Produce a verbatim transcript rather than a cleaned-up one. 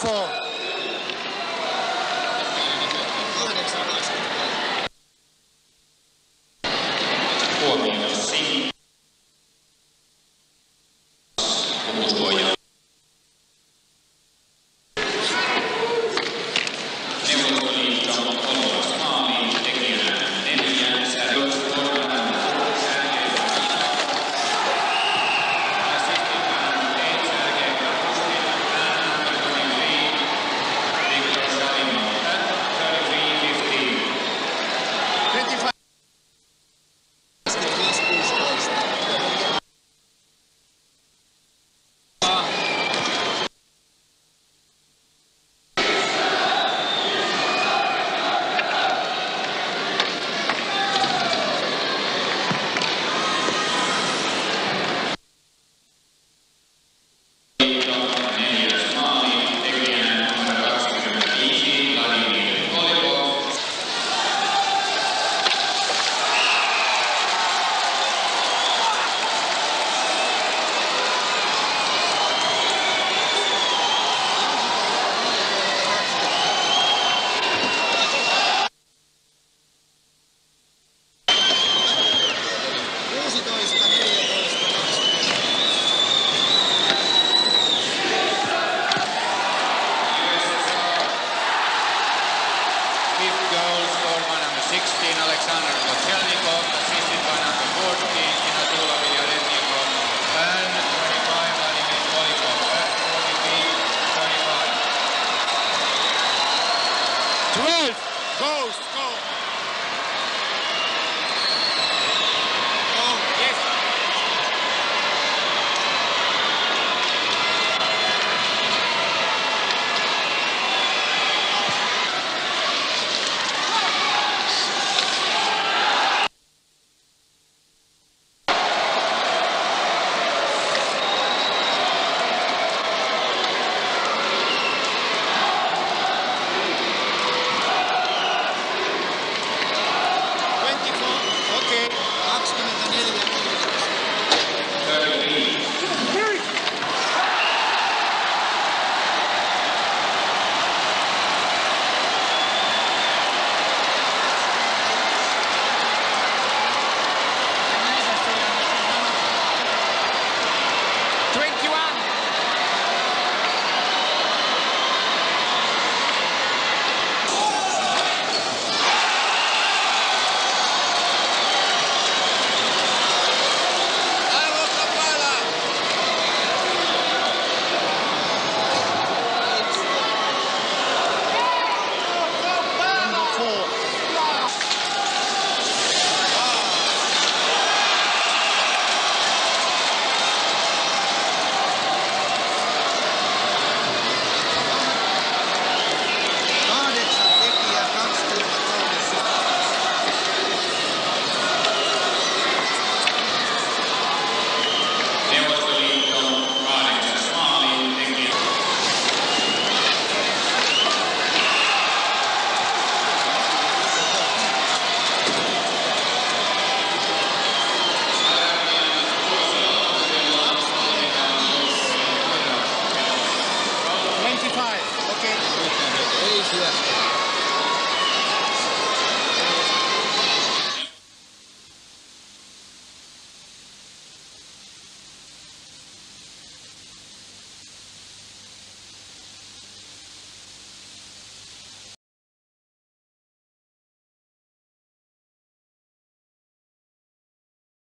Beautiful. Fifth goal scored by number sixteen, Alexander Kozhevnikov, assisted by number fourteen, Sinatula Villaretnikov, and twenty-five, Vladimir Volikov, at forty-three, twenty-five. twelve goals scored. Oh, yes. Yeah.